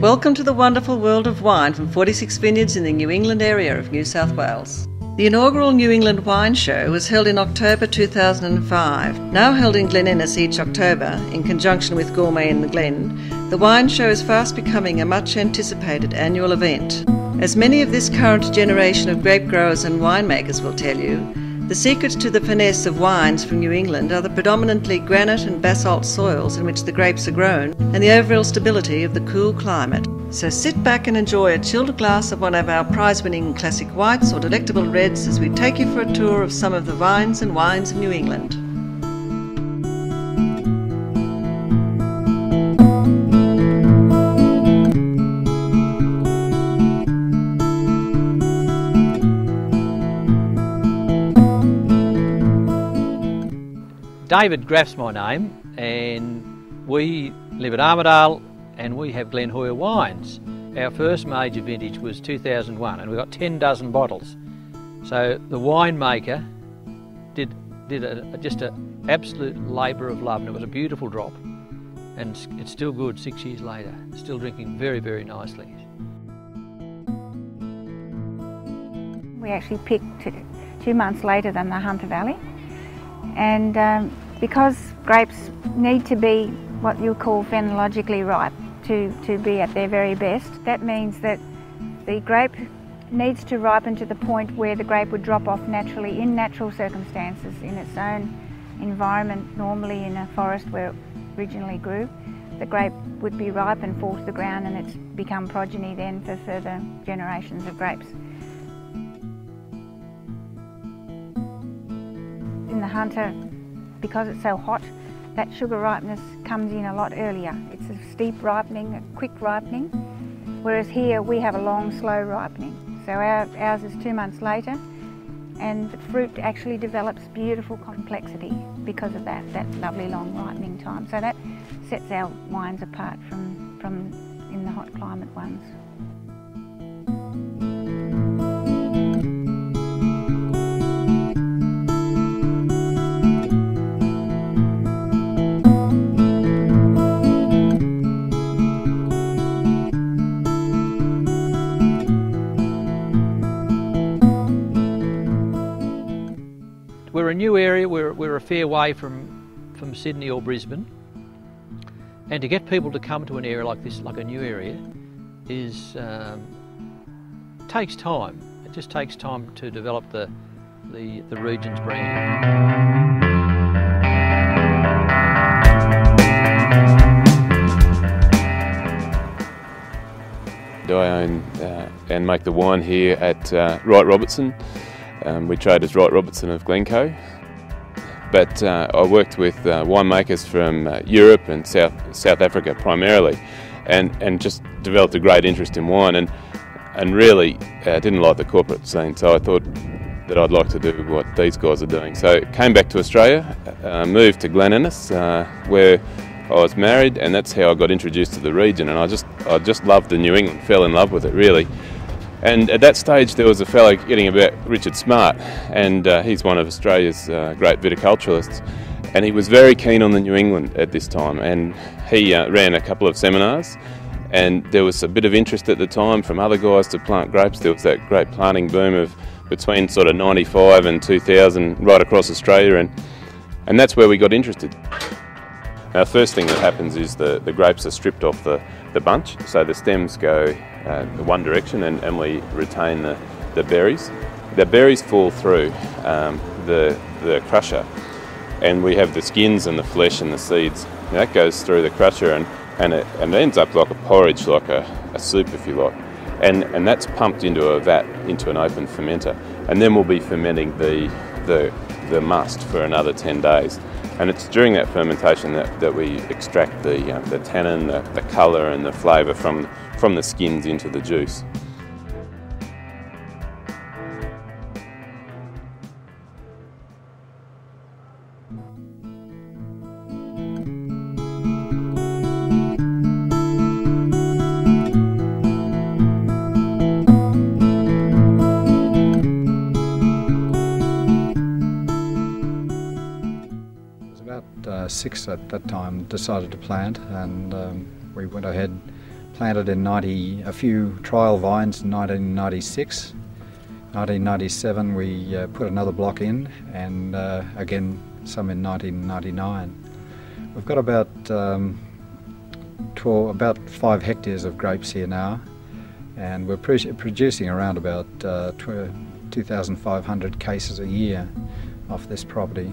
Welcome to the wonderful world of wine from 46 vineyards in the New England area of New South Wales. The inaugural New England Wine Show was held in October 2005, now held in Glen Innes each October in conjunction with Gourmet in the Glen. The wine show is fast becoming a much anticipated annual event. As many of this current generation of grape growers and winemakers will tell you, the secrets to the finesse of wines from New England are the predominantly granite and basalt soils in which the grapes are grown and the overall stability of the cool climate. So sit back and enjoy a chilled glass of one of our prize-winning classic whites or delectable reds as we take you for a tour of some of the vines and wines of New England. David Graff's my name, and we live at Armidale, and we have Glen Hoyer Wines. Our first major vintage was 2001, and we got 10 dozen bottles. So the winemaker did just a absolute labour of love, and it was a beautiful drop. And it's still good 6 years later, still drinking very, very nicely. We actually picked 2 months later than the Hunter Valley. And because grapes need to be what you call phenologically ripe to be at their very best, that means that the grape needs to ripen to the point where the grape would drop off naturally in natural circumstances in its own environment, normally in a forest where it originally grew. The grape would be ripe and fall to the ground, and it's become progeny then for further generations of grapes. In the Hunter, because it's so hot, that sugar ripeness comes in a lot earlier. It's a steep ripening, a quick ripening, whereas here we have a long, slow ripening. So ours is 2 months later, and the fruit actually develops beautiful complexity because of that lovely long ripening time. So that sets our wines apart from in the hot climate ones. We're a new area, we're a fair way from Sydney or Brisbane, and to get people to come to an area like this, like a new area, is takes time. It just takes time to develop the region's brand. I own and make the wine here at Wright Robertson. We trade as Wright Robertson of Glencoe, but I worked with winemakers from Europe and South Africa primarily, and just developed a great interest in wine, and really didn't like the corporate scene, so I thought that I'd like to do what these guys are doing. So came back to Australia, moved to Glen Innes where I was married, and that's how I got introduced to the region, and I just loved the New England, fell in love with it really. And at that stage there was a fellow getting about, Richard Smart, and he's one of Australia's great viticulturalists, and he was very keen on the New England at this time, and he ran a couple of seminars, and there was a bit of interest at the time from other guys to plant grapes. There was that great planting boom of between sort of 95 and 2000 right across Australia, and that's where we got interested. Now, first thing that happens is the grapes are stripped off the bunch, so the stems go one direction, and we retain the berries. The berries fall through the crusher, and we have the skins and the flesh and the seeds. And that goes through the crusher, and it ends up like a porridge, like a soup if you like. And that's pumped into a vat, into an open fermenter. And then we'll be fermenting the must for another 10 days. And it's during that fermentation that we extract the tannin, the colour and the flavour from the skins into the juice. Six at that time decided to plant, and we went ahead planted in a few trial vines in 1996. 1997 we put another block in, and again some in 1999. We've got about 5 hectares of grapes here now, and we're producing around about 2,500 cases a year off this property.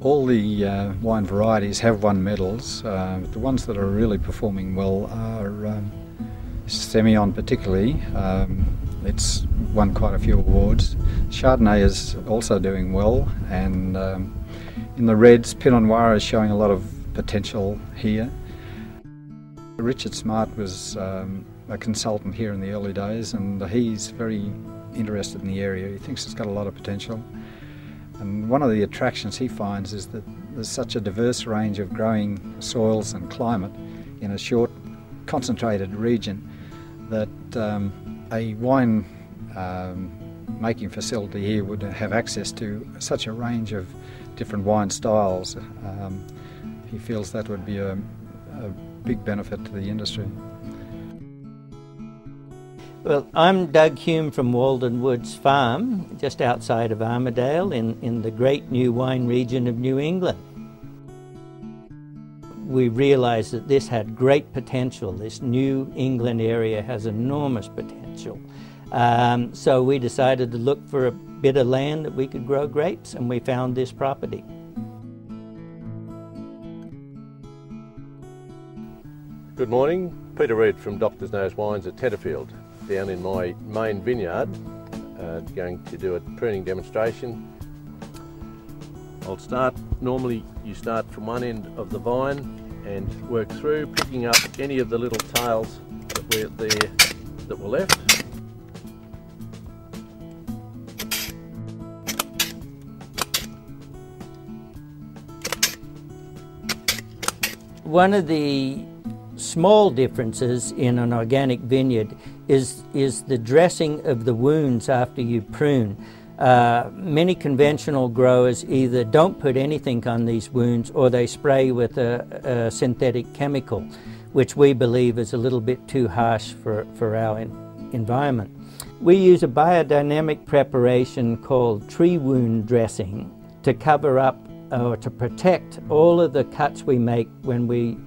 All the wine varieties have won medals. The ones that are really performing well are Semillon particularly. It's won quite a few awards. Chardonnay is also doing well, and in the reds, Pinot Noir is showing a lot of potential here. Richard Smart was a consultant here in the early days, and he's very interested in the area. He thinks it's got a lot of potential. And one of the attractions he finds is that there's such a diverse range of growing soils and climate in a short, concentrated region that a wine making facility here would have access to such a range of different wine styles. He feels that would be a big benefit to the industry. Well, I'm Doug Hume from Walden Woods Farm, just outside of Armidale in the great new wine region of New England. We realised that this had great potential. This New England area has enormous potential. So we decided to look for a bit of land that we could grow grapes, and we found this property. Good morning, Peter Reid from Doctor's Nose Wines at Tetterfield. Down in my main vineyard, going to do a pruning demonstration. I'll start, normally you start from one end of the vine and work through, picking up any of the little tails that were left. One of the small differences in an organic vineyard is the dressing of the wounds after you prune. Many conventional growers either don't put anything on these wounds, or they spray with a synthetic chemical, which we believe is a little bit too harsh for our environment. We use a biodynamic preparation called tree wound dressing to cover up or to protect all of the cuts we make when we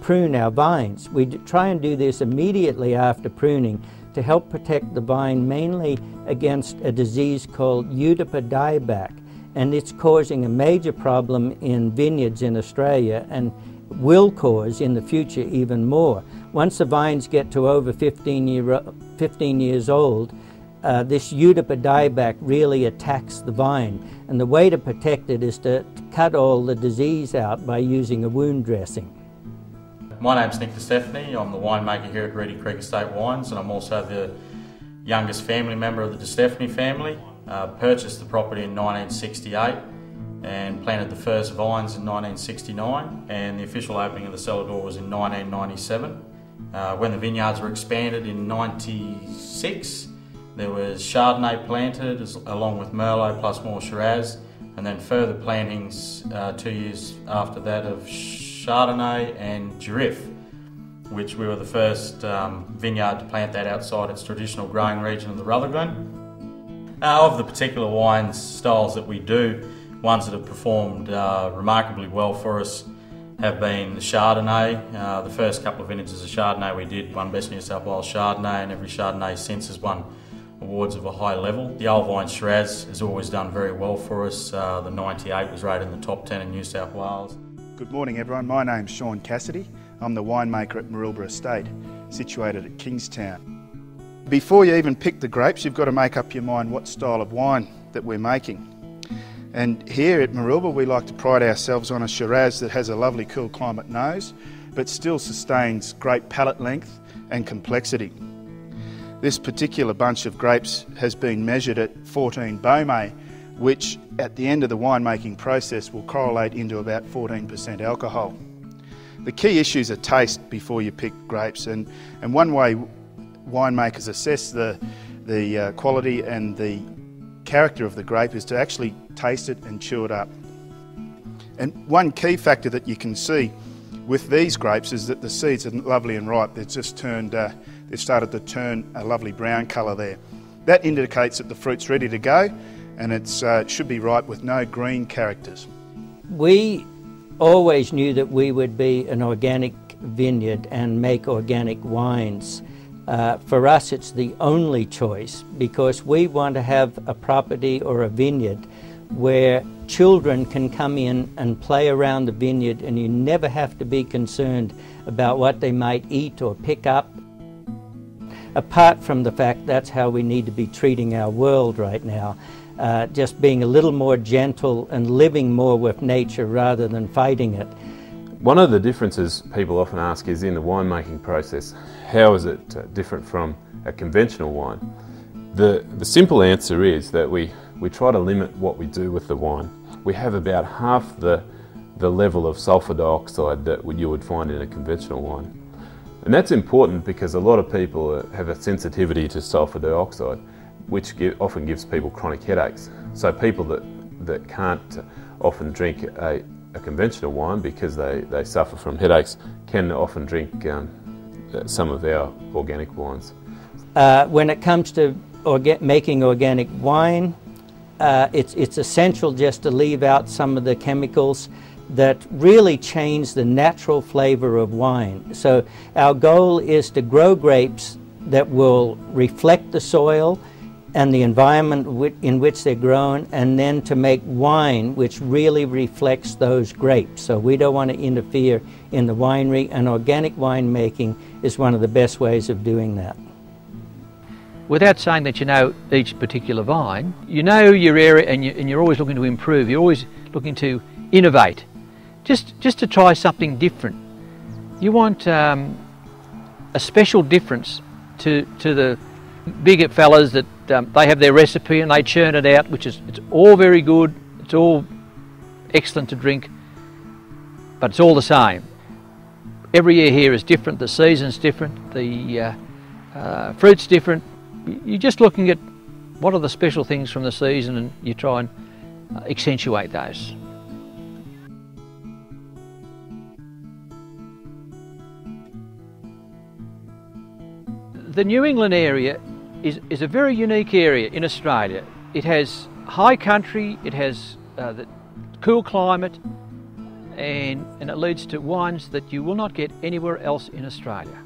prune our vines. We try and do this immediately after pruning to help protect the vine mainly against a disease called Udopa dieback, and it's causing a major problem in vineyards in Australia and will cause in the future even more. Once the vines get to over 15 years old, this Udopa dieback really attacks the vine, and the way to protect it is to cut all the disease out by using a wound dressing. My name's Nick De Stefani. I'm the winemaker here at Greedy Creek Estate Wines, and I'm also the youngest family member of the De Stefani family. Purchased the property in 1968 and planted the first vines in 1969, and the official opening of the cellar door was in 1997. When the vineyards were expanded in 1996, there was Chardonnay planted along with Merlot plus more Shiraz, and then further plantings 2 years after that of Chardonnay and Giriffe, which we were the first vineyard to plant that outside its traditional growing region of the Rutherglen. Of the particular wine styles that we do, ones that have performed remarkably well for us have been the Chardonnay. The first couple of vintages of Chardonnay we did won Best New South Wales Chardonnay, and every Chardonnay since has won awards of a high level. The Old Vine Shiraz has always done very well for us. The 98 was rated in the top 10 in New South Wales. Good morning everyone, my name's Sean Cassidy. I'm the winemaker at Marilba Estate, situated at Kingstown. Before you even pick the grapes, you've got to make up your mind what style of wine that we're making. And here at Marilba we like to pride ourselves on a Shiraz that has a lovely cool climate nose, but still sustains great palate length and complexity. This particular bunch of grapes has been measured at 14 Baume, which at the end of the winemaking process will correlate into about 14% alcohol. The key issues are taste before you pick grapes, and one way winemakers assess the quality and the character of the grape is to actually taste it and chew it up. And one key factor that you can see with these grapes is that the seeds are lovely and ripe. They've just turned, they've started to turn a lovely brown colour there. That indicates that the fruit's ready to go, and it should be ripe with no green characters. We always knew that we would be an organic vineyard and make organic wines. For us, it's the only choice, because we want to have a property or a vineyard where children can come in and play around the vineyard, and you never have to be concerned about what they might eat or pick up. Apart from the fact that's how we need to be treating our world right now, just being a little more gentle and living more with nature rather than fighting it. One of the differences people often ask is in the winemaking process, how is it different from a conventional wine? The simple answer is that we try to limit what we do with the wine. We have about half the level of sulphur dioxide that you would find in a conventional wine. And that's important because a lot of people have a sensitivity to sulphur dioxide, which often gives people chronic headaches. So people that can't often drink a conventional wine because they suffer from headaches can often drink some of our organic wines. When it comes to making organic wine, it's essential just to leave out some of the chemicals that really change the natural flavour of wine. So our goal is to grow grapes that will reflect the soil and the environment in which they're grown, and then to make wine which really reflects those grapes. So we don't want to interfere in the winery, and organic winemaking is one of the best ways of doing that. Without saying that you know each particular vine, you know your area, and you're always looking to improve, you're always looking to innovate, just to try something different. You want a special difference to the bigger fellas that they have their recipe and they churn it out, which is, it's all very good, it's all excellent to drink, but it's all the same. Every year here is different, the season's different, the fruit's different. You're just looking at what are the special things from the season, and you try and accentuate those. The New England area is a very unique area in Australia. It has high country, it has the cool climate, and it leads to wines that you will not get anywhere else in Australia.